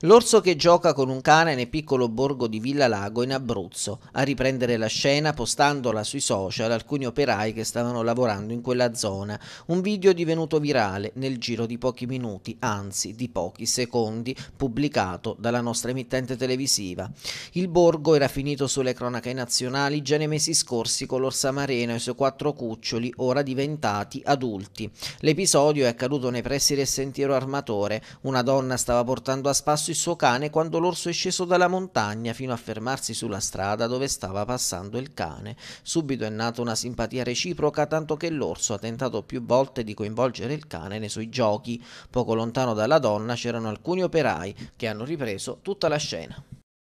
L'orso che gioca con un cane nel piccolo borgo di Villalago in Abruzzo, a riprendere la scena postandola sui social alcuni operai che stavano lavorando in quella zona. Un video divenuto virale nel giro di pochi minuti, anzi di pochi secondi, pubblicato dalla nostra emittente televisiva. Il borgo era finito sulle cronache nazionali già nei mesi scorsi con l'orsa Mareno e i suoi 4 cuccioli ora diventati adulti. L'episodio è accaduto nei pressi del sentiero Armatore. Una donna stava portando a spasso il suo cane quando l'orso è sceso dalla montagna fino a fermarsi sulla strada dove stava passando il cane. Subito è nata una simpatia reciproca, tanto che l'orso ha tentato più volte di coinvolgere il cane nei suoi giochi. Poco lontano dalla donna c'erano alcuni operai che hanno ripreso tutta la scena.